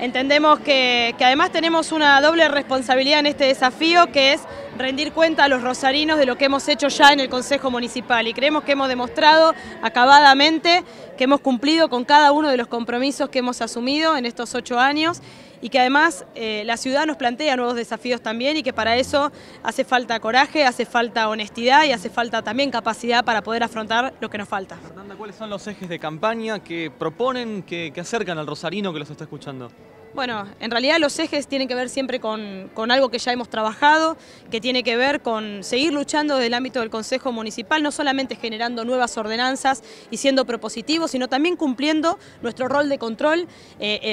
Entendemos que además tenemos una doble responsabilidad en este desafío, que es rendir cuenta a los rosarinos de lo que hemos hecho ya en el Consejo Municipal, y creemos que hemos demostrado acabadamente que hemos cumplido con cada uno de los compromisos que hemos asumido en estos 8 años y que además la ciudad nos plantea nuevos desafíos también, y que para eso hace falta coraje, hace falta honestidad y hace falta también capacidad para poder afrontar lo que nos falta. Fernanda, ¿cuáles son los ejes de campaña que proponen, que acercan al rosarino que los está escuchando? Bueno, en realidad los ejes tienen que ver siempre con algo que ya hemos trabajado, que tiene que ver con seguir luchando desde el ámbito del Consejo Municipal, no solamente generando nuevas ordenanzas y siendo propositivos, sino también cumpliendo nuestro rol de control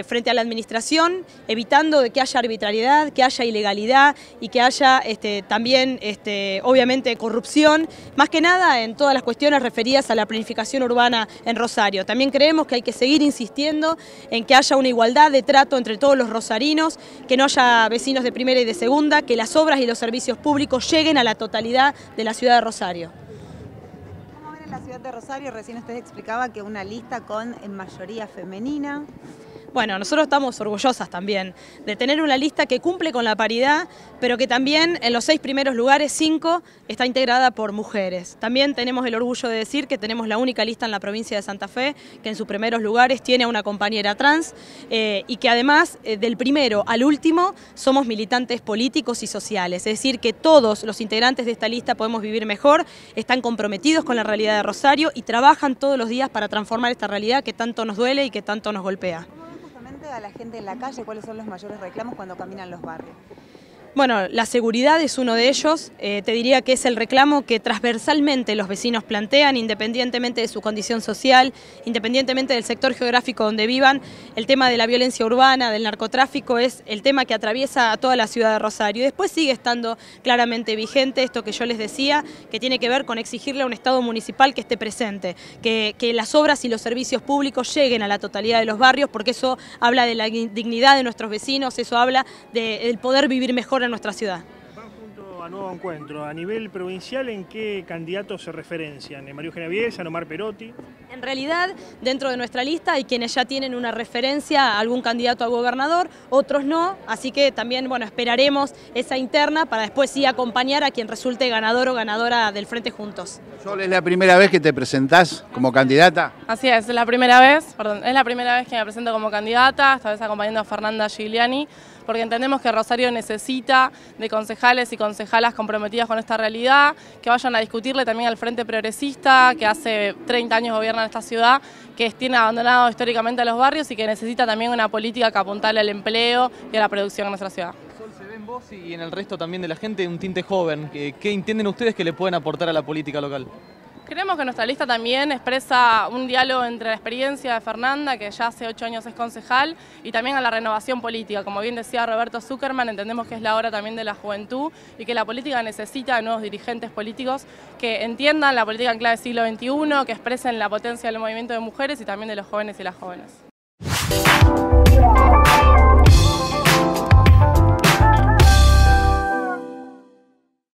frente a la administración, evitando de que haya arbitrariedad, que haya ilegalidad y que haya también, obviamente, corrupción, más que nada en todas las cuestiones referidas a la planificación urbana en Rosario. También creemos que hay que seguir insistiendo en que haya una igualdad de trato entre todos los rosarinos, que no haya vecinos de primera y de segunda, que las obras y los servicios públicos lleguen a la totalidad de la ciudad de Rosario. ¿Cómo ven en la ciudad de Rosario? Recién usted explicaba que una lista con mayoría femenina. Bueno, nosotros estamos orgullosas también de tener una lista que cumple con la paridad, pero que también en los 6 primeros lugares, 5, está integrada por mujeres. También tenemos el orgullo de decir que tenemos la única lista en la provincia de Santa Fe que en sus primeros lugares tiene a una compañera trans y que además del primero al último somos militantes políticos y sociales. Es decir, que todos los integrantes de esta lista podemos vivir mejor, están comprometidos con la realidad de Rosario y trabajan todos los días para transformar esta realidad que tanto nos duele y que tanto nos golpea. A la gente en la calle, ¿cuáles son los mayores reclamos cuando caminan los barrios? Bueno, la seguridad es uno de ellos, te diría que es el reclamo que transversalmente los vecinos plantean, independientemente de su condición social, independientemente del sector geográfico donde vivan. El tema de la violencia urbana, del narcotráfico, es el tema que atraviesa a toda la ciudad de Rosario. Después sigue estando claramente vigente esto que yo les decía, que tiene que ver con exigirle a un Estado municipal que esté presente, que las obras y los servicios públicos lleguen a la totalidad de los barrios, porque eso habla de la dignidad de nuestros vecinos, eso habla del poder vivir mejor en nuestra ciudad. Van junto a Nuevo Encuentro. A nivel provincial, ¿en qué candidatos se referencian? ¿María Eugenia Viesa, Omar Perotti? En realidad, dentro de nuestra lista hay quienes ya tienen una referencia a algún candidato a gobernador, otros no, así que también, bueno, esperaremos esa interna para después sí acompañar a quien resulte ganador o ganadora del Frente Juntos. ¿Sol, es la primera vez que te presentás como candidata? Así es la primera vez, perdón, es la primera vez que me presento como candidata, esta vez acompañando a Fernanda Gigliani, porque entendemos que Rosario necesita de concejales y concejalas comprometidas con esta realidad, que vayan a discutirle también al Frente Progresista, que hace 30 años gobierna en esta ciudad, que tiene abandonado históricamente a los barrios y que necesita también una política que apuntale al empleo y a la producción en nuestra ciudad. Sol, se ve en vos y en el resto también de la gente un tinte joven. ¿Qué entienden ustedes que le pueden aportar a la política local? Creemos que nuestra lista también expresa un diálogo entre la experiencia de Fernanda, que ya hace 8 años es concejal, y también a la renovación política. Como bien decía Roberto Zuckerman, entendemos que es la hora también de la juventud y que la política necesita de nuevos dirigentes políticos que entiendan la política en clave siglo XXI, que expresen la potencia del movimiento de mujeres y también de los jóvenes y las jóvenes.